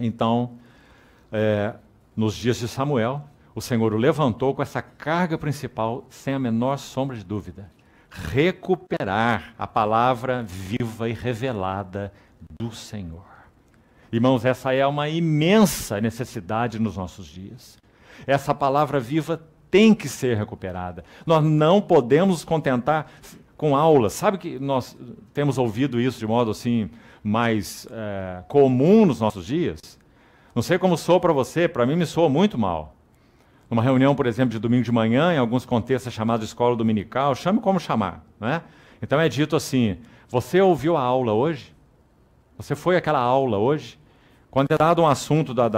Então, nos dias de Samuel, o Senhor o levantou com essa carga principal, sem a menor sombra de dúvida: recuperar a palavra viva e revelada do Senhor. Irmãos, essa é uma imensa necessidade nos nossos dias. Essa palavra viva tem que ser recuperada. Nós não podemos nos contentar com aulas. Sabe que nós temos ouvido isso de modo assim mais comum nos nossos dias? Não sei como soa para você, para mim me soa muito mal. Numa reunião, por exemplo, de domingo de manhã, em alguns contextos é chamado escola dominical, chame como chamar, né? Então é dito assim: você ouviu a aula hoje? Você foi àquela aula hoje? Quando é dado um assunto da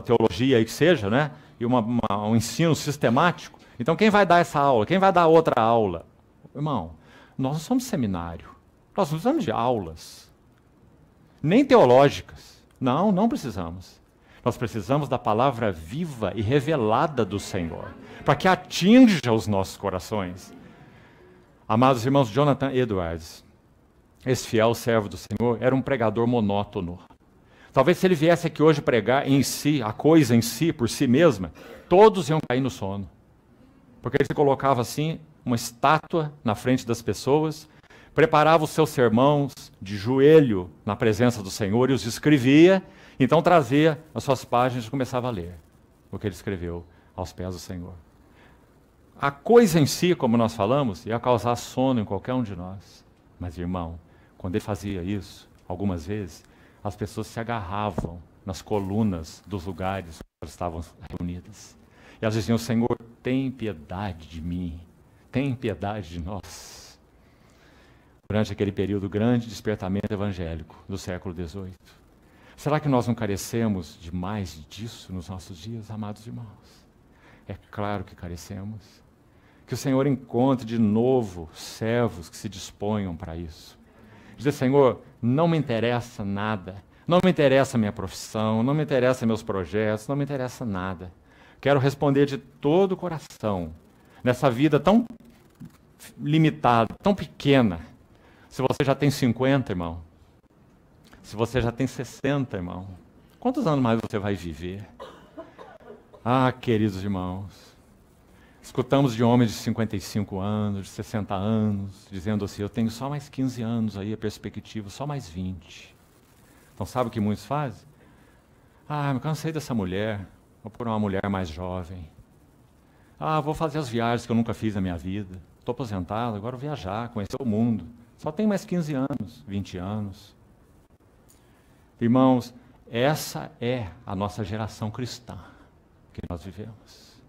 teologia aí que seja, né? E um ensino sistemático. Então quem vai dar essa aula? Quem vai dar outra aula? Irmão, nós não somos seminário. Nós não precisamos de aulas. Nem teológicas. Não, não precisamos. Nós precisamos da palavra viva e revelada do Senhor, para que atinja os nossos corações. Amados irmãos, Jonathan Edwards, esse fiel servo do Senhor, era um pregador monótono. Talvez se ele viesse aqui hoje pregar em si, a coisa em si, por si mesma, todos iam cair no sono. Porque ele se colocava assim, uma estátua na frente das pessoas, preparava os seus sermões de joelho na presença do Senhor e os escrevia, então trazia as suas páginas e começava a ler o que ele escreveu aos pés do Senhor. A coisa em si, como nós falamos, ia causar sono em qualquer um de nós. Mas, irmão, quando ele fazia isso, algumas vezes, as pessoas se agarravam nas colunas dos lugares onde elas estavam reunidas. E elas diziam: Senhor, tem piedade de mim, tem piedade de nós. Durante aquele período, grande despertamento evangélico do século XVIII. Será que nós não carecemos de mais disso nos nossos dias, amados irmãos? É claro que carecemos. Que o Senhor encontre de novo servos que se disponham para isso. Dizer: Senhor, não me interessa nada, não me interessa minha profissão, não me interessa meus projetos, não me interessa nada. Quero responder de todo o coração, nessa vida tão limitada, tão pequena. Se você já tem 50, irmão, se você já tem 60, irmão, quantos anos mais você vai viver? Ah, queridos irmãos, escutamos de homens de 55 anos, de 60 anos, dizendo assim: eu tenho só mais 15 anos aí, a perspectiva, só mais 20. Então sabe o que muitos fazem? Ah, me cansei dessa mulher, vou por uma mulher mais jovem. Ah, vou fazer as viagens que eu nunca fiz na minha vida. Estou aposentado, agora vou viajar, conhecer o mundo. Só tenho mais 15 anos, 20 anos. Irmãos, essa é a nossa geração cristã que nós vivemos.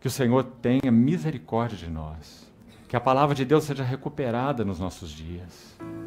Que o Senhor tenha misericórdia de nós. Que a palavra de Deus seja recuperada nos nossos dias.